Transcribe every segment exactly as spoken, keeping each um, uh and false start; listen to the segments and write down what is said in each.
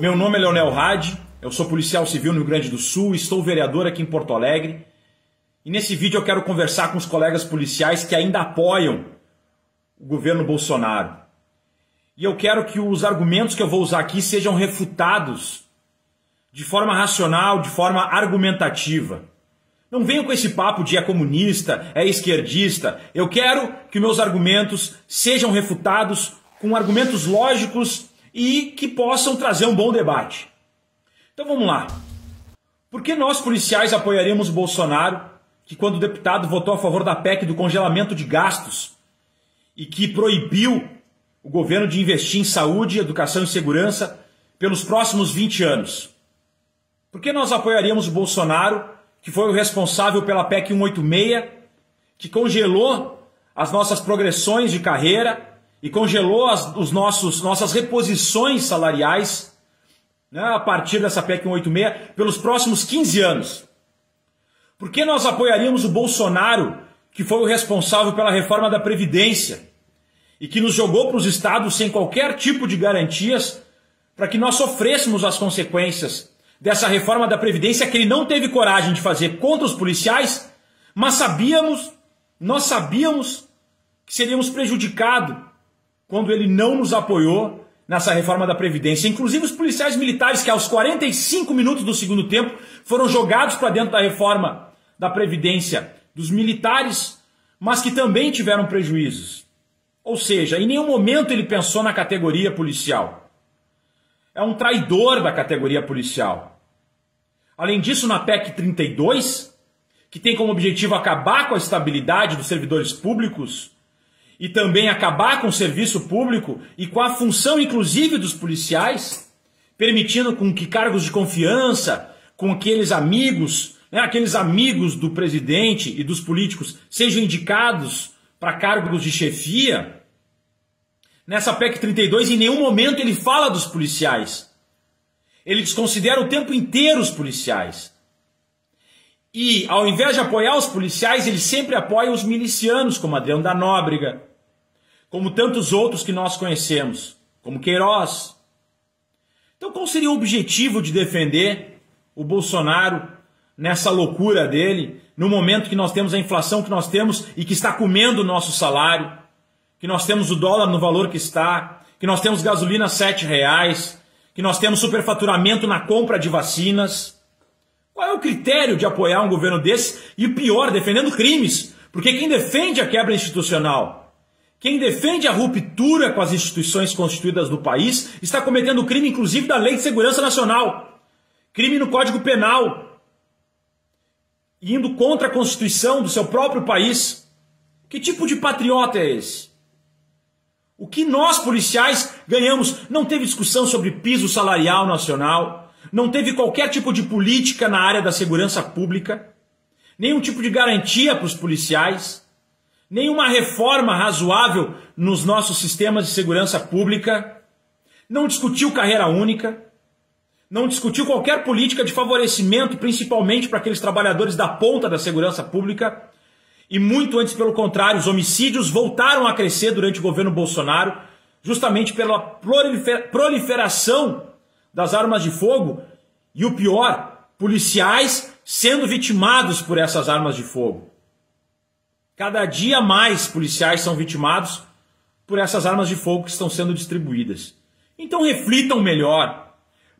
Meu nome é Leonel Radde, eu sou policial civil no Rio Grande do Sul, estou vereador aqui em Porto Alegre. E nesse vídeo eu quero conversar com os colegas policiais que ainda apoiam o governo Bolsonaro. E eu quero que os argumentos que eu vou usar aqui sejam refutados de forma racional, de forma argumentativa. Não venham com esse papo de é comunista, é esquerdista. Eu quero que meus argumentos sejam refutados com argumentos lógicos e que possam trazer um bom debate. Então vamos lá. Por que nós policiais apoiaríamos o Bolsonaro, que quando o deputado votou a favor da P E C do congelamento de gastos e que proibiu o governo de investir em saúde, educação e segurança pelos próximos vinte anos? Por que nós apoiaríamos o Bolsonaro, que foi o responsável pela P E C cento e oitenta e seis, que congelou as nossas progressões de carreira e congelou as os nossos, nossas reposições salariais, né, a partir dessa P E C cento e oitenta e seis, pelos próximos quinze anos? Por que nós apoiaríamos o Bolsonaro, que foi o responsável pela reforma da Previdência e que nos jogou para os estados sem qualquer tipo de garantias para que nós sofrêssemos as consequências dessa reforma da Previdência que ele não teve coragem de fazer contra os policiais, mas sabíamos, nós sabíamos que seríamos prejudicados quando ele não nos apoiou nessa reforma da Previdência? Inclusive os policiais militares que aos quarenta e cinco minutos do segundo tempo foram jogados para dentro da reforma da Previdência dos militares, mas que também tiveram prejuízos. Ou seja, em nenhum momento ele pensou na categoria policial. É um traidor da categoria policial. Além disso, na P E C trinta e dois, que tem como objetivo acabar com a estabilidade dos servidores públicos e também acabar com o serviço público e com a função, inclusive, dos policiais, permitindo com que cargos de confiança, com aqueles amigos... aqueles amigos do presidente e dos políticos sejam indicados para cargos de chefia, nessa P E C trinta e dois em nenhum momento ele fala dos policiais. Ele desconsidera o tempo inteiro os policiais. E ao invés de apoiar os policiais, ele sempre apoia os milicianos, como Adriano da Nóbrega, como tantos outros que nós conhecemos, como Queiroz. Então qual seria o objetivo de defender o Bolsonaro nessa loucura dele, no momento que nós temos a inflação que nós temos e que está comendo o nosso salário, que nós temos o dólar no valor que está, que nós temos gasolina a sete reais, que nós temos superfaturamento na compra de vacinas? Qual é o critério de apoiar um governo desse? E o pior, defendendo crimes, porque quem defende a quebra institucional, quem defende a ruptura com as instituições constituídas do país, está cometendo crime inclusive da Lei de Segurança Nacional, crime no Código Penal, indo contra a Constituição do seu próprio país. Que tipo de patriota é esse? O que nós, policiais, ganhamos? Não teve discussão sobre piso salarial nacional, não teve qualquer tipo de política na área da segurança pública, nenhum tipo de garantia para os policiais, nenhuma reforma razoável nos nossos sistemas de segurança pública, não discutiu carreira única, não discutiu qualquer política de favorecimento, principalmente para aqueles trabalhadores da ponta da segurança pública. E muito antes, pelo contrário, os homicídios voltaram a crescer durante o governo Bolsonaro, justamente pela proliferação das armas de fogo e, o pior, policiais sendo vitimados por essas armas de fogo. Cada dia mais policiais são vitimados por essas armas de fogo que estão sendo distribuídas. Então reflitam melhor.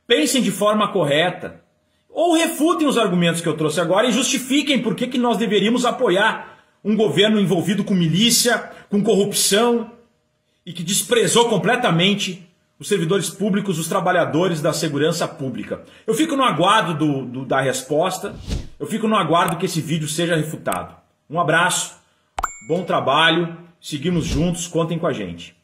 Pensem de forma correta, ou refutem os argumentos que eu trouxe agora e justifiquem por que que nós deveríamos apoiar um governo envolvido com milícia, com corrupção, e que desprezou completamente os servidores públicos, os trabalhadores da segurança pública. Eu fico no aguardo do, do, da resposta, eu fico no aguardo que esse vídeo seja refutado. Um abraço, bom trabalho, seguimos juntos, contem com a gente.